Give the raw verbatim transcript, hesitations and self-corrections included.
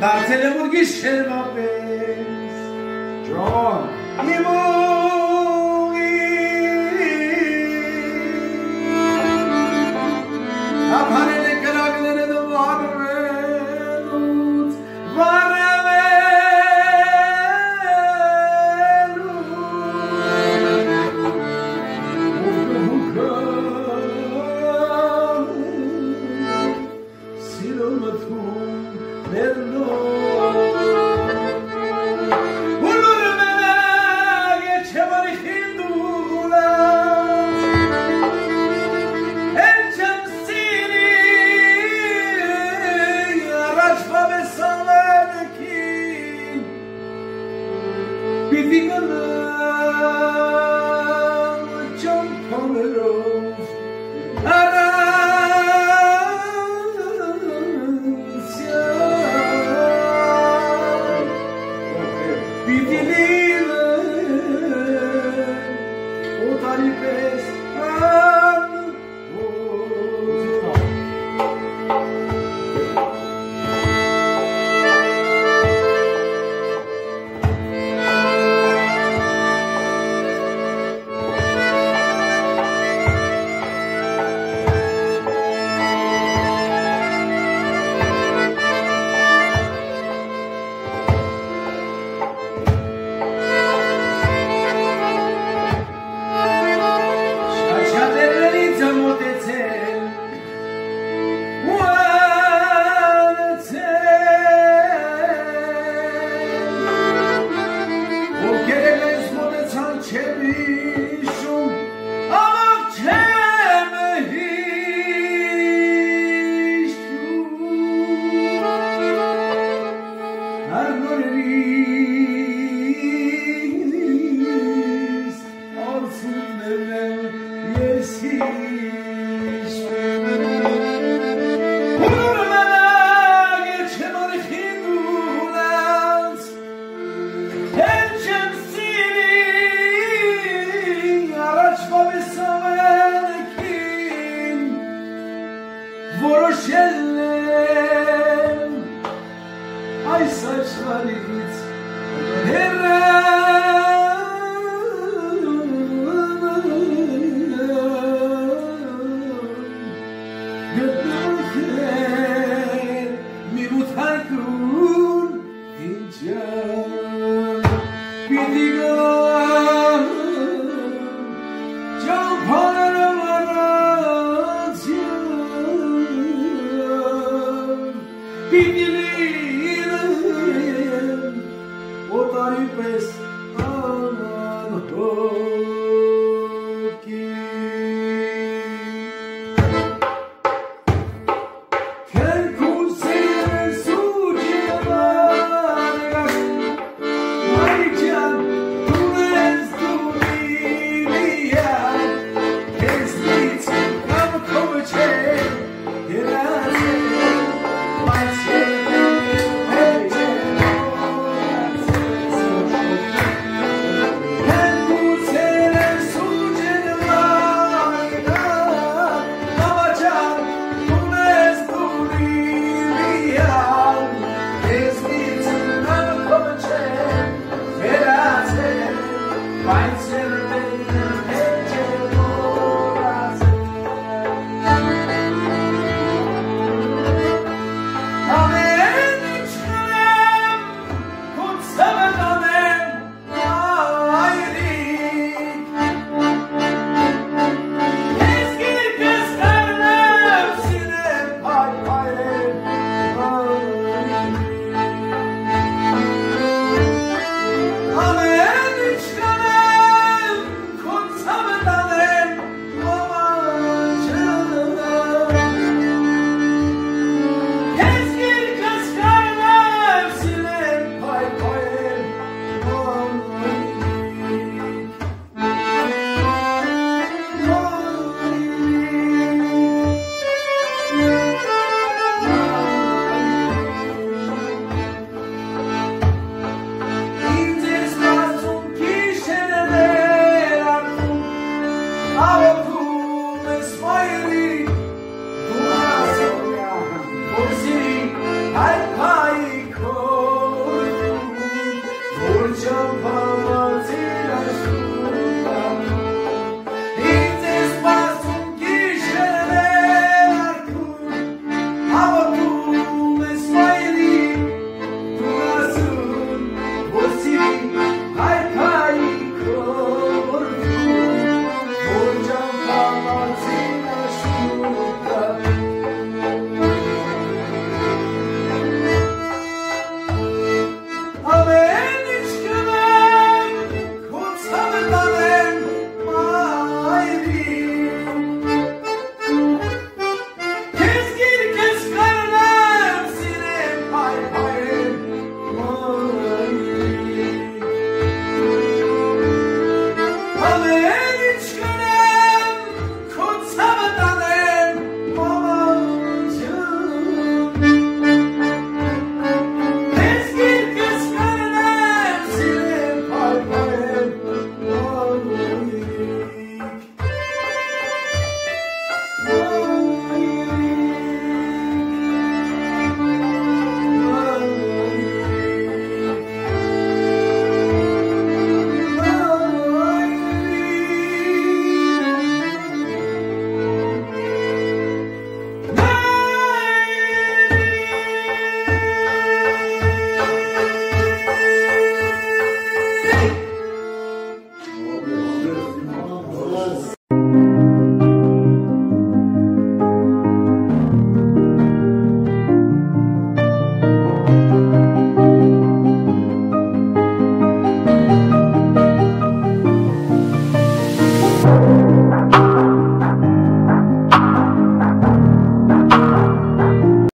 Bartele Murgisher Mabes John Amimogi What are you best? Oh,